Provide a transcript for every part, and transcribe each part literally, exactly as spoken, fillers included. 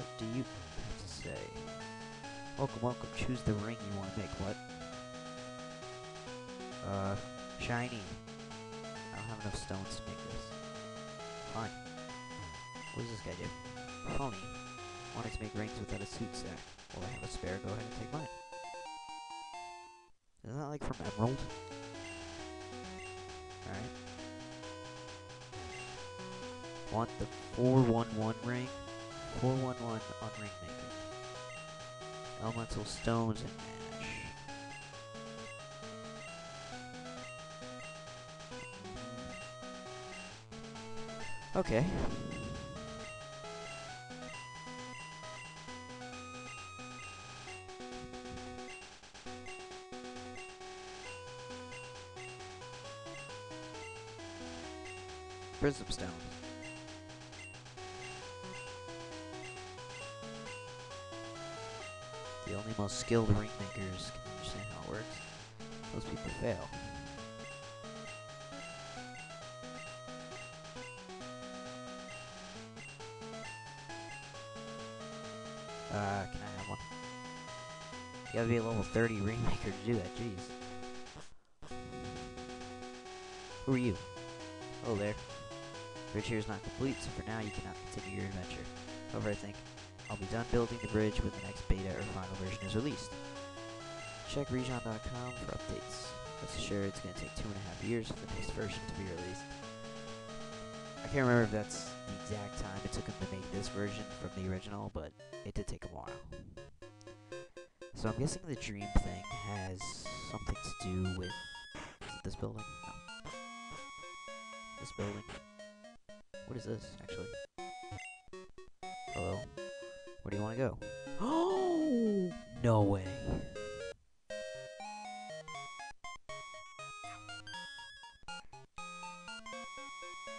What do you have to say? Welcome, welcome. Choose the ring you want to make. What? Uh, shiny. I don't have enough stones to make this. Fine. What does this guy do? Phony. Wanted to make rings without a suit sack. Well, I have a spare. Go ahead and take mine. Isn't that like from Emerald? Alright. Want the four one one ring? four one one on ring making. Elemental stones and ash. Okay. Prism stones. The only most skilled ring makers can understand how it works. Those people fail. Uh, can I have one? You gotta be a level thirty ring maker to do that, jeez. Who are you? Oh there. Bridge here is not complete, so for now you cannot continue your adventure. However, I think I'll be done building the bridge when the next beta or final version is released. Check Rijon dot com for updates. Rest assured, it's going to take two and a half years for the next version to be released. I can't remember if that's the exact time it took them to make this version from the original, but it did take a while. So I'm guessing the dream thing has something to do with... Is it this building? No. This building. What is this, actually? Hello? Where do you want to go? Oh! No way.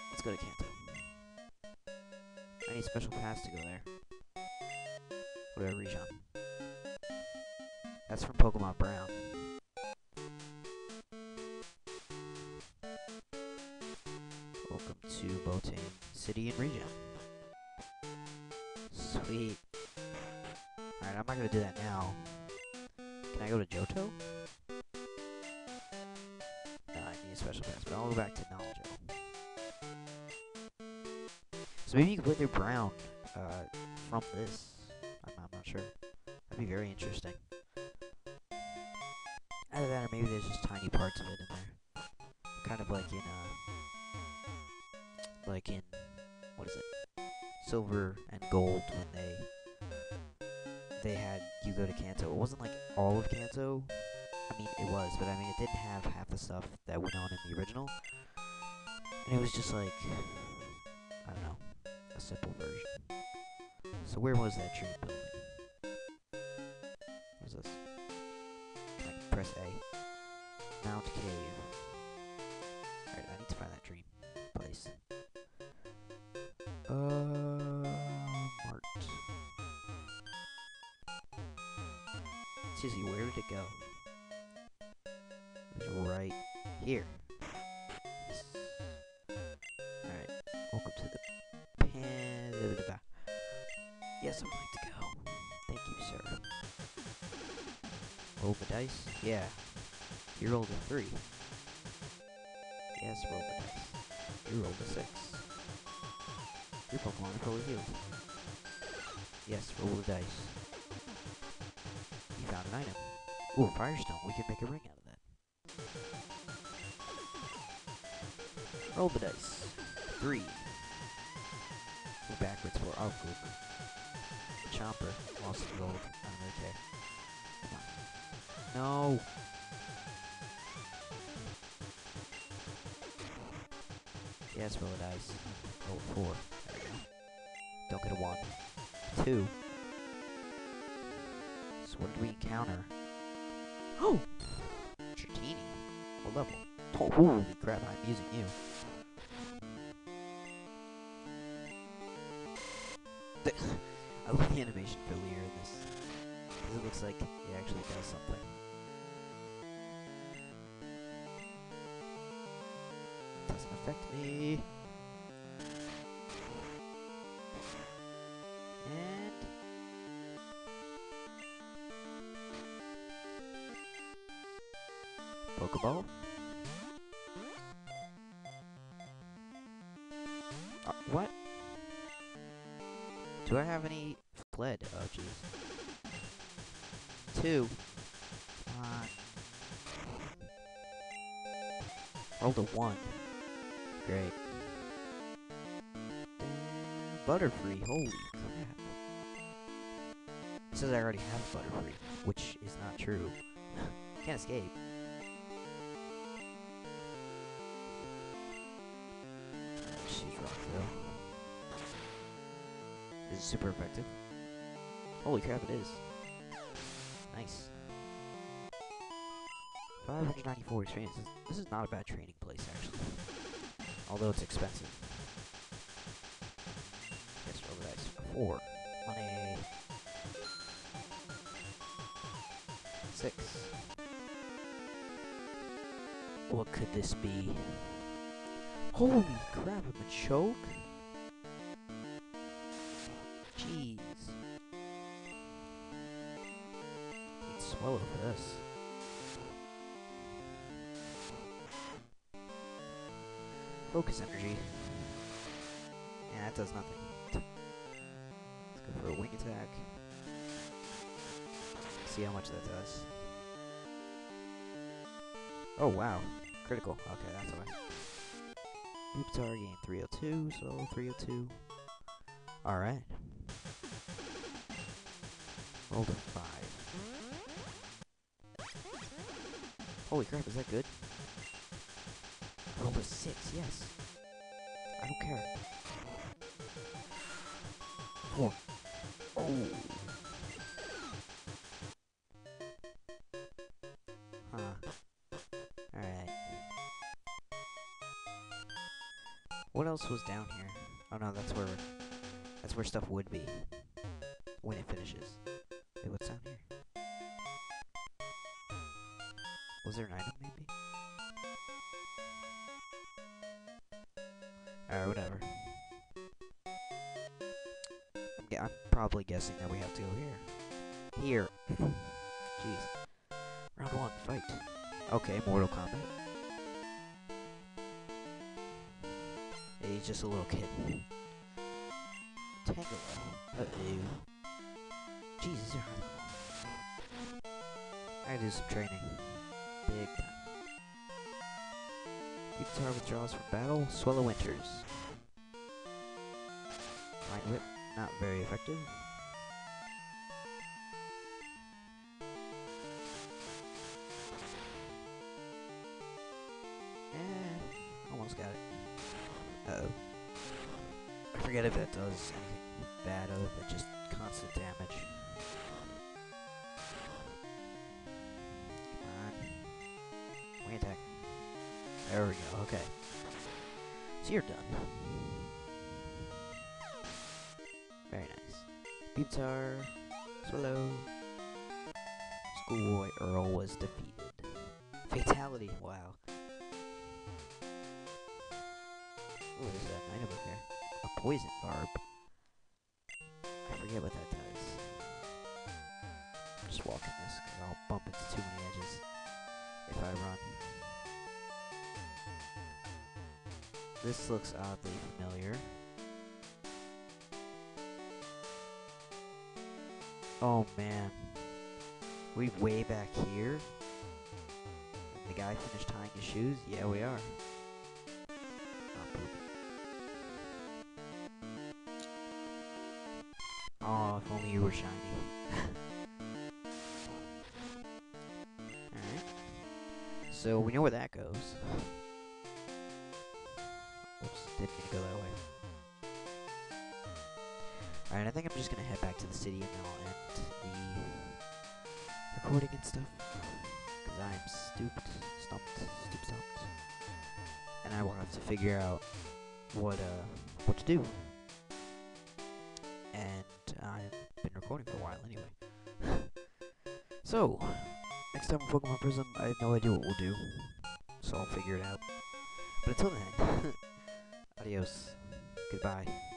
Let's go to Kanto. I need a special pass to go there. What about Rijon? That's from Pokemon Brown. Welcome to Botan City in Rijon. Sweet. Alright, I'm not gonna do that now. Can I go to Johto? No, I need a special pass, but I'll go back to Johto. So maybe you can play through Brown uh, from this. I'm, I'm not sure. That'd be very interesting. Either that or maybe there's just tiny parts of it in there. Kind of like in, uh, like in, what is it? Silver and Gold, when they they had you go to Kanto. It wasn't like all of Kanto. I mean, it was, but I mean, it didn't have half the stuff that went on in the original. And it was just like, I don't know, a simple version. So where was that tree building? What's this? Can I press A? Mount Cave. Alright, I need to find that dream place. Uh, Mart. Tizzy, where did it go? It's right here. Yes. Alright, welcome to the pan. Yes, I would like to go. Thank you, sir. Roll the dice? Yeah. You rolled a three. Yes, roll the dice. You rolled a six. Your Pokemon are probably healed. Yes, roll the dice. You found an item. Ooh, a Firestone. We can make a ring out of that. Roll the dice. Three. Go backwards for our group. Chomper. Lost the gold. I don't care. Come on. No! Yes, roll the dice. Roll a four. Don't get a one. Two. So what did we encounter? Oh! Tritini. What level? Oh, holy crap, I'm using you. I love the animation for Lear in this. Because it looks like it actually does something. It doesn't affect me. And... Pokeball. Uh, what? Do I have any lead? Oh jeez. Two. Come on. Rolled a one. Great. Butterfree, holy crap. It says I already have Butterfree, which is not true. Can't escape. She's rock though. This is super effective. Holy crap, it is. Nice. five hundred ninety-four experience. This is not a bad training place, actually. Although it's expensive. Guess roll the dice. Four. Money. Six. What could this be? Holy crap, I'm a choke? Jeez. Need Swellow for this. Focus energy. Yeah, that does nothing. Let's go for a wing attack. See how much that does. Oh wow. Critical. Okay, that's alright. Oops, our game three oh two, so three oh two. Alright. Rolled a five. Holy crap, is that good? Rolled a six, yes. I don't care. Four. Oh. Huh. Alright. What else was down here? Oh no, that's where that's where stuff would be when it finishes. Wait, what's down here? Was there an item maybe? Alright, whatever. I'm, g I'm probably guessing that we have to go here. Here. Jeez. Round one, fight. Okay, Mortal Kombat. Hey, he's just a little kid. Tango. Uh oh. Jesus. I gotta do some training. Big time. Guitar withdraws from battle, Swellow enters. Light Whip, not very effective. Eh, almost got it. Uh oh. I forget if that does anything bad other than just constant damage. Come on. Wing attack. There we go, okay. So you're done. Very nice. Pizza, Swallow. Schoolboy Earl was defeated. Fatality, wow. Ooh, there's that item up here. A poison barb. I forget what that does. I'm just walking this because I'll bump into too many edges if I run. This looks oddly familiar. Oh man. We way back here? The guy finished tying his shoes? Yeah, we are. Oh, if only you were shiny. Alright. So we know where that goes. Didn't mean to go that way. Alright, I think I'm just gonna head back to the city and then I'll end the recording and stuff. Because I am stooped, stumped, stoop stumped. And I will have to figure out what, uh, what to do. And I've been recording for a while anyway. So, next time on Pokemon Prism, I have no idea what we'll do. So I'll figure it out. But until then. Adios. Goodbye.